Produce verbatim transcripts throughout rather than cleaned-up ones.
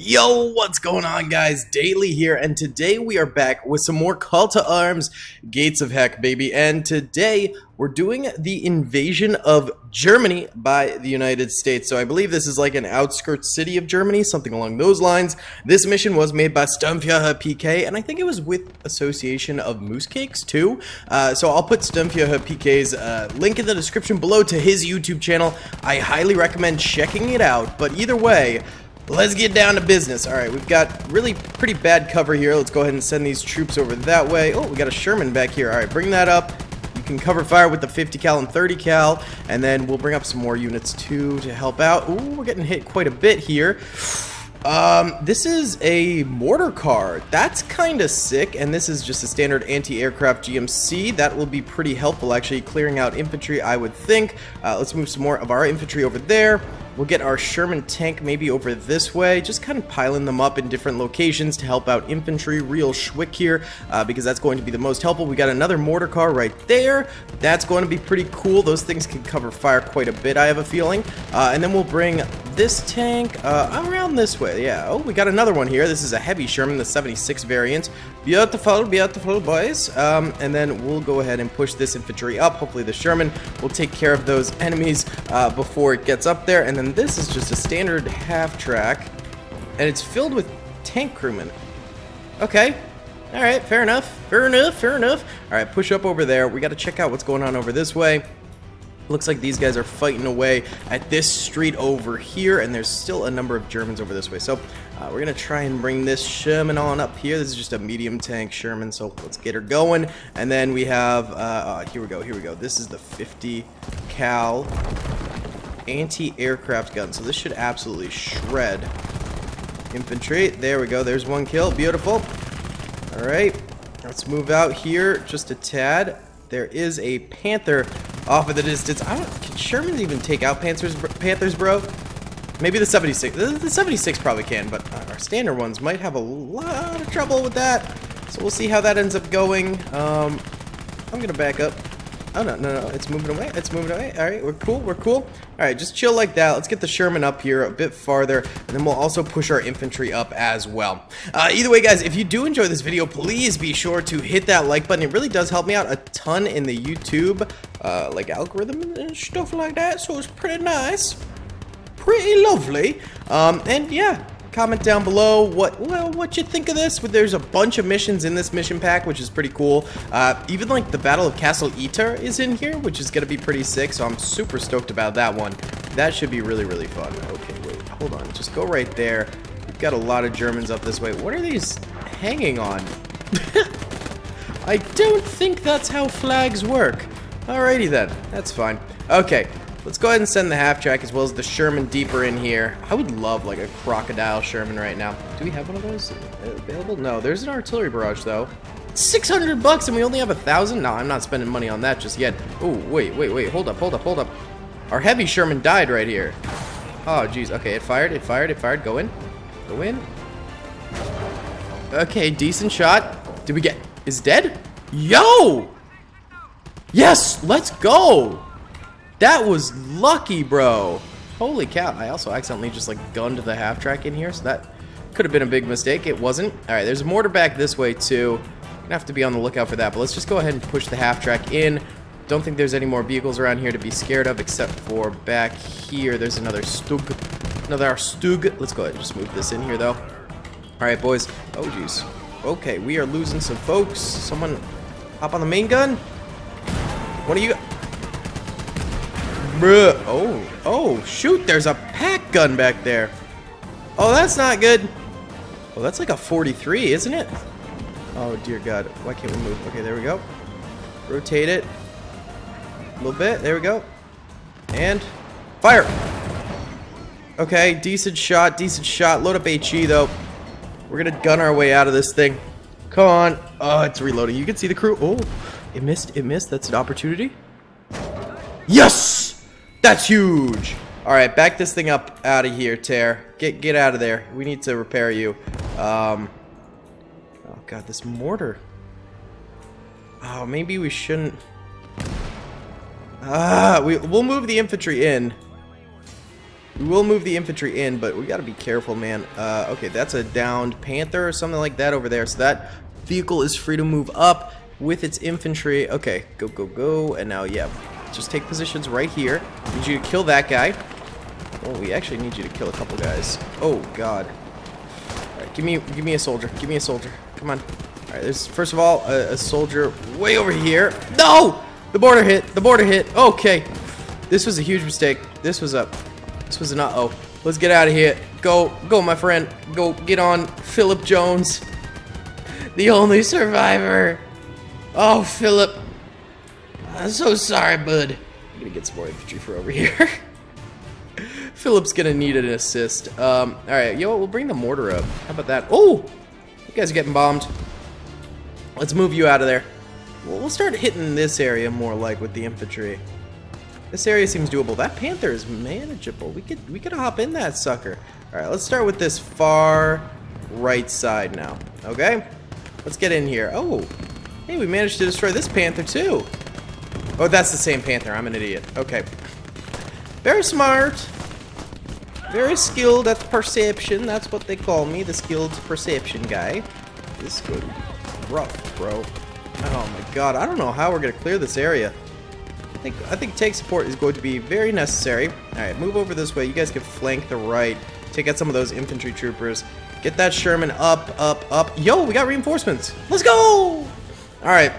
Yo, what's going on, guys? Daily here, and today we are back with some more Call to Arms, Gates of Heck, baby. And today we're doing the invasion of Germany by the United States. So I believe this is like an outskirts city of Germany, something along those lines. This mission was made by SturmFuhrerPK, and I think it was with Association of Moose Cakes too. Uh, so I'll put SturmFuhrerPK's uh, link in the description below to his YouTube channel. I highly recommend checking it out, but either way, let's get down to business. All right, we've got really pretty bad cover here. Let's go ahead and send these troops over that way. Oh, we got a Sherman back here. All right, bring that up. You can cover fire with the fifty cal and thirty cal, and then we'll bring up some more units too to help out. Ooh, we're getting hit quite a bit here. Um, this is a mortar car. That's kind of sick, and this is just a standard anti-aircraft G M C. That will be pretty helpful, actually, clearing out infantry, I would think. Uh, let's move some more of our infantry over there. We'll get our Sherman tank maybe over this way, just kind of piling them up in different locations to help out infantry real schwick here, uh, because that's going to be the most helpful. We got another mortar car right there. That's going to be pretty cool. Those things can cover fire quite a bit, I have a feeling. Uh, and then we'll bring this tank uh, around this way. Yeah, oh, we got another one here. This is a heavy Sherman, the seventy-six variant. Beautiful, beautiful, boys. Um, and then we'll go ahead and push this infantry up. Hopefully the Sherman will take care of those enemies uh, before it gets up there. And then And this is just a standard half-track, and it's filled with tank crewmen. Okay. All right. Fair enough. Fair enough. Fair enough. All right. Push up over there. We got to check out what's going on over this way. Looks like these guys are fighting away at this street over here, and there's still a number of Germans over this way. So uh, we're going to try and bring this Sherman on up here. This is just a medium tank Sherman, so let's get her going. And then we have, uh, oh, here we go, here we go. This is the fifty cal. Anti-aircraft gun, so this should absolutely shred infantry. There we go, there's one kill. Beautiful. All right, let's move out here just a tad. There is a Panther off of the distance. I don't, can Shermans even take out Panthers, Panthers, bro? Maybe the seventy-six. The seventy-six probably can, but our standard ones might have a lot of trouble with that. So we'll see how that ends up going. Um, I'm gonna back up. Oh, no, no, no, it's moving away, it's moving away. All right, we're cool, we're cool. All right, just chill like that. Let's get the Sherman up here a bit farther, and then we'll also push our infantry up as well. Uh, either way, guys, if you do enjoy this video, please be sure to hit that like button. It really does help me out a ton in the YouTube, uh, like, algorithm and stuff like that, so it's pretty nice, pretty lovely, um, and yeah. Comment down below what well what you think of this. There's a bunch of missions in this mission pack, which is pretty cool. Uh, even like the Battle of Castle Eater is in here, which is gonna be pretty sick. So I'm super stoked about that one. That should be really really fun. Okay, wait, hold on. Just go right there. We've got a lot of Germans up this way. What are these hanging on? I don't think that's how flags work. Alrighty then, that's fine. Okay. Let's go ahead and send the half-track as well as the Sherman deeper in here. I would love, like, a crocodile Sherman right now. Do we have one of those available? No, there's an artillery barrage, though. It's six hundred bucks and we only have a thousand? No, I'm not spending money on that just yet. Oh, wait, wait, wait. Hold up, hold up, hold up. Our heavy Sherman died right here. Oh, jeez. Okay, it fired, it fired, it fired. Go in. Go in. Okay, decent shot. Did we get... Is dead? Yo! Yes! Let's go! That was lucky, bro. Holy cow. I also accidentally just, like, gunned the half-track in here, so that could have been a big mistake. It wasn't. All right, there's a mortar back this way, too. Gonna have to be on the lookout for that, but let's just go ahead and push the half-track in. Don't think there's any more vehicles around here to be scared of, except for back here. There's another Stug. Another Stug. Let's go ahead and just move this in here, though. All right, boys. Oh, jeez. Okay, we are losing some folks. Someone hop on the main gun. What are you... Bruh. Oh, oh, shoot, there's a pack gun back there. Oh, that's not good. Well, that's like a forty-three, isn't it? Oh, dear God. Why can't we move? Okay, there we go. Rotate it. A little bit. There we go. And fire. Okay, decent shot, decent shot. Load up HE, though. We're going to gun our way out of this thing. Come on. Oh, it's reloading. You can see the crew. Oh, it missed. It missed. That's an opportunity. Yes! That's huge. All right, back this thing up out of here, Tear. Get get out of there. We need to repair you. Um, oh God, this mortar. Oh, maybe we shouldn't. Ah, we we'll move the infantry in. We will move the infantry in, but we got to be careful, man. Uh, okay, that's a downed Panther or something like that over there. So that vehicle is free to move up with its infantry. Okay, go, go, go. And now, yeah, just take positions right here. Need you to kill that guy. Oh, we actually need you to kill a couple guys. Oh, God. All right, give me, give me a soldier. Give me a soldier. Come on. All right, there's, first of all, a, a soldier way over here. No! The border hit. The border hit. Okay. This was a huge mistake. This was a... This was an uh-oh. Let's get out of here. Go, go, my friend. Go, get on, Philip Jones. The only survivor. Oh, Philip. I'm so sorry, bud. I'm gonna get some more infantry for over here. Philip's gonna need an assist. Um, alright, yo, we'll bring the mortar up. How about that? Oh! You guys are getting bombed. Let's move you out of there. We'll, we'll start hitting this area more like with the infantry. This area seems doable. That Panther is manageable. We could we could hop in that sucker. All right, let's start with this far right side now. Okay, let's get in here. Oh, hey, we managed to destroy this Panther too. Oh, that's the same Panther. I'm an idiot. Okay, very smart, very skilled at perception. That's what they call me, the skilled perception guy. This is good, rough, bro. Oh my God, I don't know how we're gonna clear this area. I think, I think tank support is going to be very necessary. Alright, move over this way. You guys can flank the right. Take out some of those infantry troopers. Get that Sherman up, up, up. Yo, we got reinforcements. Let's go! Alright.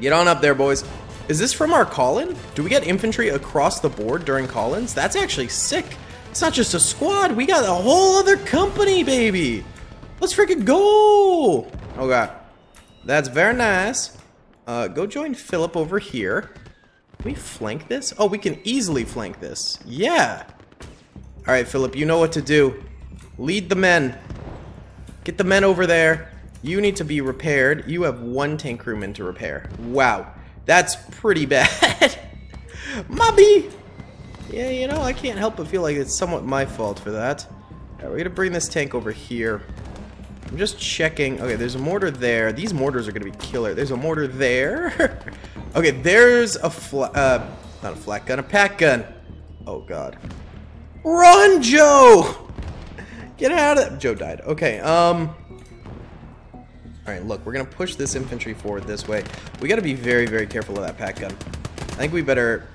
Get on up there, boys. Is this from our call-in? Do we get infantry across the board during call-ins? That's actually sick. It's not just a squad. We got a whole other company, baby. Let's freaking go! Oh, God. That's very nice. Uh, go join Philip over here. Can we flank this? Oh, we can easily flank this. Yeah. All right, Philip, you know what to do. Lead the men. Get the men over there. You need to be repaired. You have one tank crewman to repair. Wow. That's pretty bad. Mobby. Yeah, you know, I can't help but feel like it's somewhat my fault for that. All right, we're going to bring this tank over here. I'm just checking. Okay, there's a mortar there. These mortars are going to be killer. There's a mortar there. Okay, there's a fla- uh, not a flat gun, a pack gun. Oh, God. Run, Joe! Get out of- Joe died. Okay, um... Alright, look, we're going to push this infantry forward this way. We got to be very, very careful of that pack gun. I think we better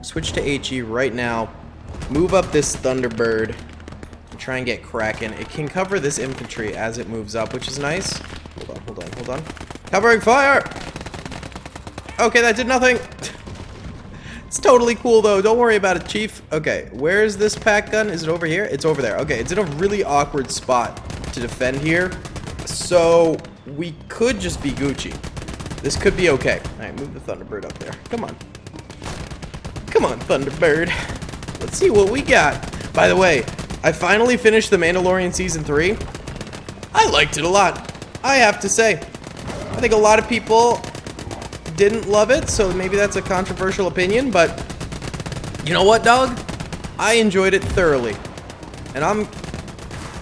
switch to HE right now. Move up this Thunderbird. Try and get cracking. It can cover this infantry as it moves up, which is nice. Hold on, hold on, hold on. Covering fire! Okay, that did nothing. It's totally cool, though. Don't worry about it, Chief. Okay, where is this pack gun? Is it over here? It's over there. Okay, it's in a really awkward spot to defend here. So, we could just be Gucci. This could be okay. Alright, move the Thunderbird up there. Come on. Come on, Thunderbird. Let's see what we got. By the way, I finally finished The Mandalorian Season three. I liked it a lot, I have to say. I think a lot of people didn't love it, so maybe that's a controversial opinion, but you know what, dog? I enjoyed it thoroughly. And I'm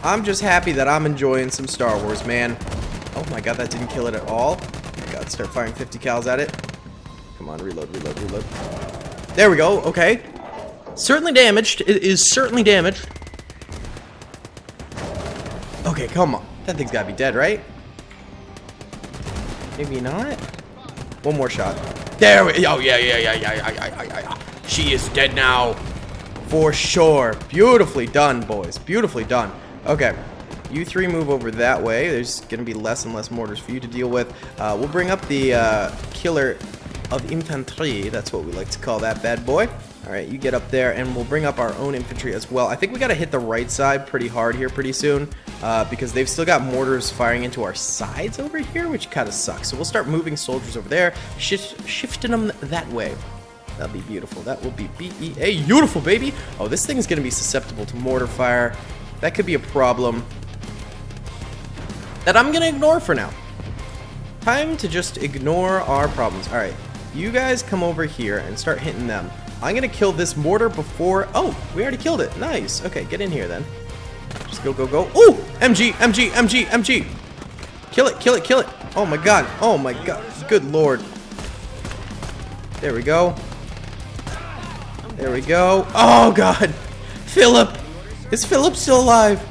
I'm just happy that I'm enjoying some Star Wars, man. Oh my God, that didn't kill it at all. Oh my God, start firing fifty cals at it. Come on, reload, reload, reload. There we go, okay. Certainly damaged, it is certainly damaged. Okay, come on. That thing's gotta be dead, right? Maybe not? One more shot. There we go. Oh, yeah, yeah, yeah, yeah, yeah, yeah, yeah. She is dead now. For sure. Beautifully done, boys. Beautifully done. Okay. You three move over that way. There's gonna be less and less mortars for you to deal with. Uh, we'll bring up the uh, killer of infantry. That's what we like to call that bad boy. Alright, you get up there, and we'll bring up our own infantry as well. I think we gotta hit the right side pretty hard here pretty soon, uh, because they've still got mortars firing into our sides over here, which kinda sucks. So we'll start moving soldiers over there, shift, shifting them that way. That'll be beautiful. That will be B E A. Beautiful, baby! Oh, this thing's gonna be susceptible to mortar fire. That could be a problem that I'm gonna ignore for now. Time to just ignore our problems. Alright, you guys come over here and start hitting them. I'm gonna kill this mortar before... Oh, we already killed it. Nice. Okay, get in here then. Just go, go, go. Oh! M G, M G, M G, M G! Kill it, kill it, kill it! Oh my God. Oh my God. Good Lord. There we go. There we go. Oh God! Philip! Is Philip still alive?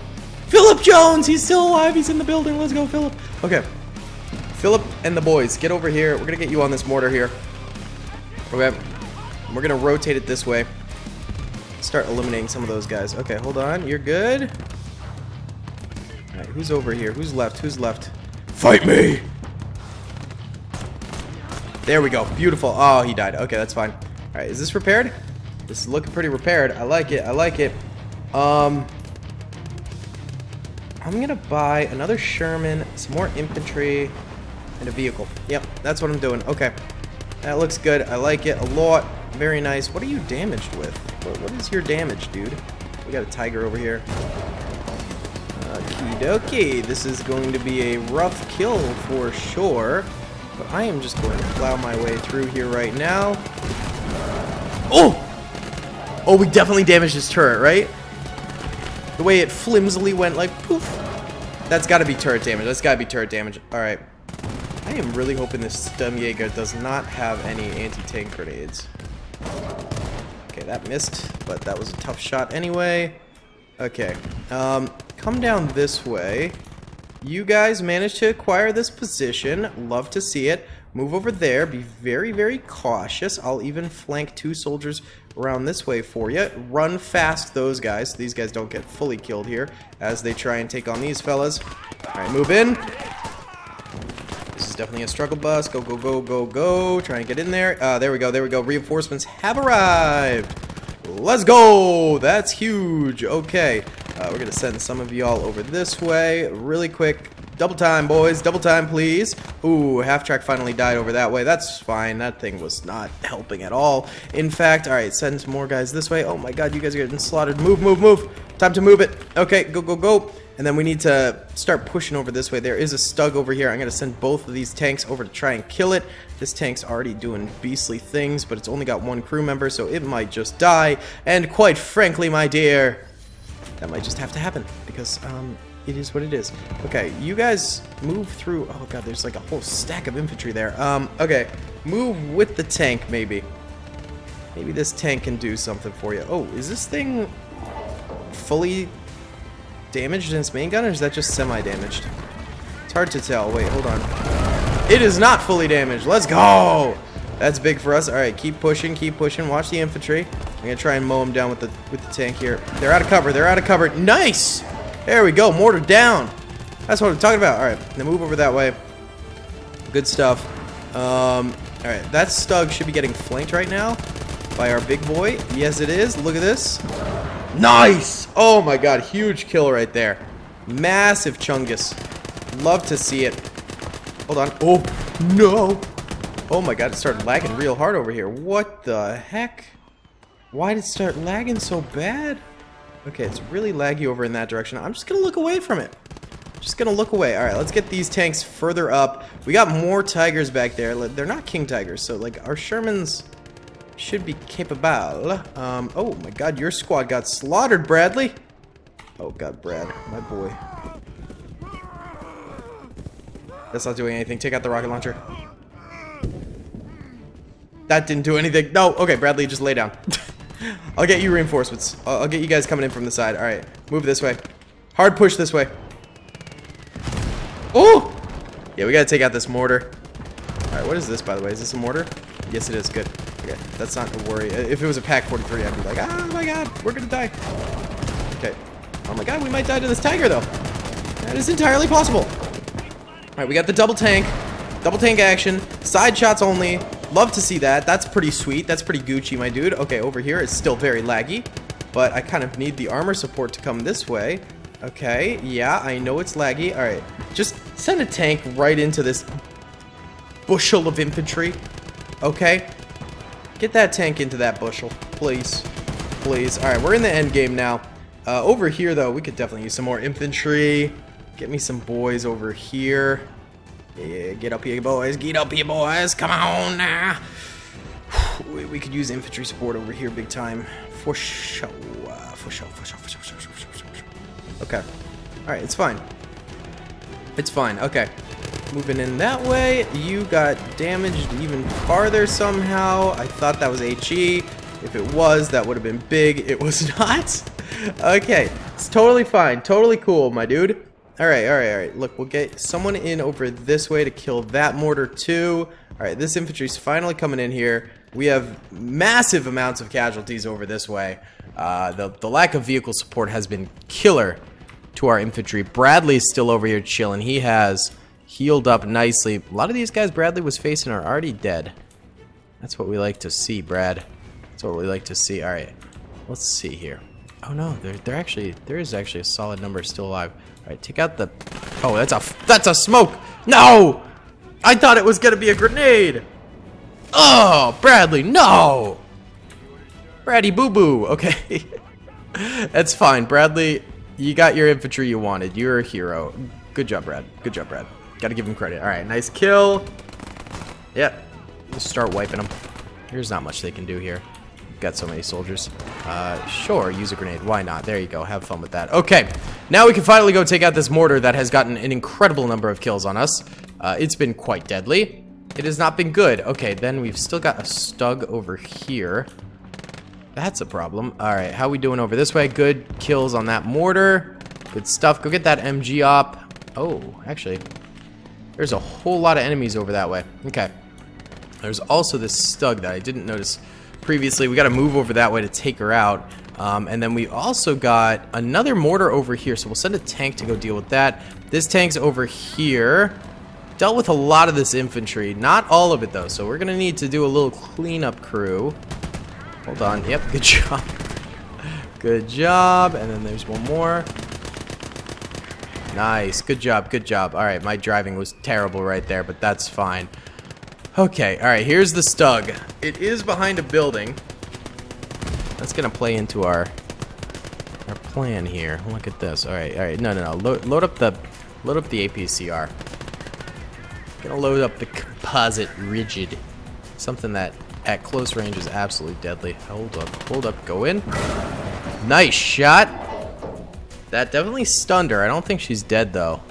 Philip Jones! He's still alive! He's in the building! Let's go, Philip! Okay. Philip and the boys, get over here. We're gonna get you on this mortar here. Okay. We're gonna rotate it this way. Start eliminating some of those guys. Okay, hold on. You're good. Alright, who's over here? Who's left? Who's left? Fight me! There we go. Beautiful. Oh, he died. Okay, that's fine. Alright, is this repaired? This is looking pretty repaired. I like it. I like it. Um, I'm gonna buy another Sherman, some more infantry, and a vehicle. Yep, that's what I'm doing. Okay. That looks good. I like it a lot. Very nice. What are you damaged with? What, what is your damage, dude? We got a tiger over here. Okie dokie. This is going to be a rough kill for sure. But I am just going to plow my way through here right now. Oh! Oh, we definitely damaged his turret, right? The way it flimsily went like poof. That's got to be turret damage. That's got to be turret damage. All right. I am really hoping this Sturmjäger does not have any anti-tank grenades. Okay, that missed, but that was a tough shot anyway. Okay. Um, come down this way. You guys managed to acquire this position. Love to see it. Move over there. Be very, very cautious. I'll even flank two soldiers around this way for you. Run fast, those guys. So these guys don't get fully killed here as they try and take on these fellas. All right, move in. This is definitely a struggle bus. Go, go, go, go, go. Trying to get in there. Uh, there we go. There we go. Reinforcements have arrived. Let's go. That's huge. Okay. Uh, we're going to send some of y'all over this way really quick. Double time, boys. Double time, please. Ooh, half-track finally died over that way. That's fine. That thing was not helping at all. In fact, all right, send some more guys this way. Oh, my God. You guys are getting slaughtered. Move, move, move. Time to move it. Okay, go, go, go. And then we need to start pushing over this way. There is a Stug over here. I'm going to send both of these tanks over to try and kill it. This tank's already doing beastly things, but it's only got one crew member, so it might just die. And quite frankly, my dear, that might just have to happen because um, it is what it is. Okay, you guys move through. Oh, God, there's like a whole stack of infantry there. Um, okay, move with the tank, maybe. Maybe this tank can do something for you. Oh, is this thing fully damaged in its main gun, or is that just semi-damaged? It's hard to tell. Wait, hold on. It is not fully damaged. Let's go! That's big for us. All right, keep pushing, keep pushing. Watch the infantry. I'm gonna try and mow them down with the with the tank here. They're out of cover. They're out of cover. Nice. There we go. Mortar down. That's what I'm talking about. All right, now move over that way. Good stuff. Um, all right, that Stug should be getting flanked right now by our big boy. Yes, it is. Look at this. Nice! Oh my God, huge kill right there. Massive Chungus. Love to see it. Hold on. Oh, no. Oh my God, it started lagging real hard over here. What the heck? Why did it start lagging so bad? Okay, it's really laggy over in that direction. I'm just going to look away from it. Just going to look away. All right, let's get these tanks further up. We got more Tigers back there. They're not King Tigers, so like our Shermans should be capable. Um, oh my God, your squad got slaughtered, Bradley. Oh God, Brad, my boy. That's not doing anything. Take out the rocket launcher. That didn't do anything. No, okay, Bradley, just lay down. I'll get you reinforcements. I'll, I'll get you guys coming in from the side. All right, move this way. Hard push this way. Oh! Yeah, we gotta take out this mortar. All right, what is this, by the way? Is this a mortar? Yes, it is. Good. Okay, that's not a worry. If it was a Pac forty-three, I'd be like, ah, my God, we're gonna die. Okay. Oh my God, we might die to this tiger, though. That is entirely possible. All right, we got the double tank. Double tank action. Side shots only. Love to see that. That's pretty sweet. That's pretty Gucci, my dude. Okay, over here, it's still very laggy, but I kind of need the armor support to come this way. Okay, yeah, I know it's laggy. All right, just send a tank right into this bushel of infantry. Okay. Get that tank into that bushel, please, please. All right, we're in the end game now. Uh, over here, though, we could definitely use some more infantry. Get me some boys over here. Yeah, get up here, boys. Get up here, boys. Come on now. We, we could use infantry support over here big time. For sure. For sure, for sure, for sure, for sure, for sure, for sure. Okay. All right, it's fine. It's fine. Okay. Moving in that way. You got damaged even farther somehow. I thought that was H E. If it was, that would have been big. It was not. Okay, it's totally fine, totally cool, my dude. Alright, alright, alright, look, we'll get someone in over this way to kill that mortar too. Alright, this infantry's finally coming in here. We have massive amounts of casualties over this way. Uh, the, the lack of vehicle support has been killer to our infantry. Bradley's still over here chilling. He has healed up nicely. A lot of these guys Bradley was facing are already dead. That's what we like to see, Brad. That's what we like to see. Alright, let's see here. Oh no, there, there actually, there is actually a solid number still alive. Alright, take out the... Oh, that's a, that's a smoke! No! I thought it was gonna be a grenade! Oh, Bradley, no! Braddy boo-boo, okay. That's fine, Bradley, you got your infantry you wanted. You're a hero. Good job, Brad. Good job, Brad. Gotta give him credit. Alright, nice kill. Yep. Let's start wiping them. There's not much they can do here. Got so many soldiers. Uh, sure, use a grenade. Why not? There you go. Have fun with that. Okay, now we can finally go take out this mortar that has gotten an incredible number of kills on us. Uh, it's been quite deadly. It has not been good. Okay, then we've still got a stug over here. That's a problem. All right, how we doing over this way? Good kills on that mortar. Good stuff. Go get that M G op. Oh, actually, there's a whole lot of enemies over that way. Okay. There's also this stug that I didn't notice previously. We got to move over that way to take her out, um, and then we also got another mortar over here, so we'll send a tank to go deal with that. This tank's over here. Dealt with a lot of this infantry, not all of it though, so we're gonna need to do a little cleanup crew. Hold on. Yep, good job. Good job. And then there's one more. Nice. Good job, good job. Alright, my driving was terrible right there, but that's fine. Okay, alright, here's the stug. It is behind a building. That's gonna play into our our plan here. Look at this. Alright, alright, no, no, no. Load, load up the load up the A P C R. Gonna load up the composite rigid. Something that at close range is absolutely deadly. Hold up, hold up, go in. Nice shot. That definitely stunned her. I don't think she's dead though.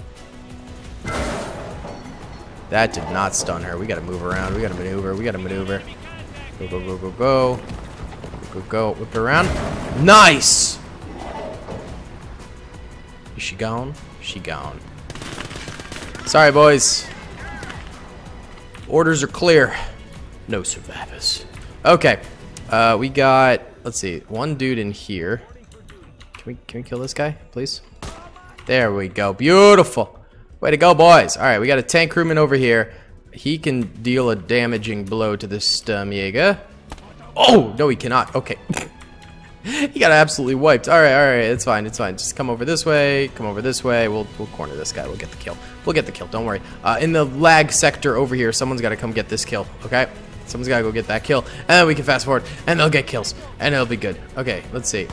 That did not stun her. We gotta move around. We gotta maneuver. We gotta maneuver. Go, go, go, go, go. Go, go, go. Whip her around. Nice! Is she gone? She gone. Sorry, boys. Orders are clear. No survivors. Okay. Uh, we got, let's see, one dude in here. Can we, can we kill this guy, please? There we go. Beautiful. Way to go, boys. Alright, we got a tank crewman over here. He can deal a damaging blow to this Sturmjäger. Oh! No, he cannot. Okay. He got absolutely wiped. Alright, alright. It's fine. It's fine. Just come over this way. Come over this way. We'll, we'll corner this guy. We'll get the kill. We'll get the kill. Don't worry. Uh, in the lag sector over here, someone's got to come get this kill. Okay? Someone's got to go get that kill. And then we can fast forward. And they'll get kills. And it'll be good. Okay, let's see.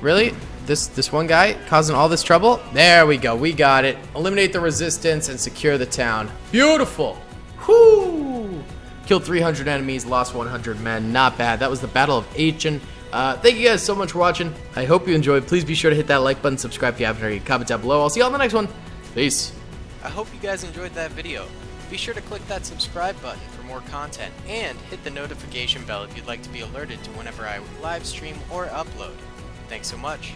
Really? This this one guy causing all this trouble? There we go. We got it. Eliminate the resistance and secure the town. Beautiful. Whoo! Killed three hundred enemies, lost one hundred men. Not bad. That was the Battle of Aachen. Uh, thank you guys so much for watching. I hope you enjoyed. Please be sure to hit that like button, subscribe if you haven't already, comment down below. I'll see you on the next one. Peace. I hope you guys enjoyed that video. Be sure to click that subscribe button for more content and hit the notification bell if you'd like to be alerted to whenever I live stream or upload. Thanks so much.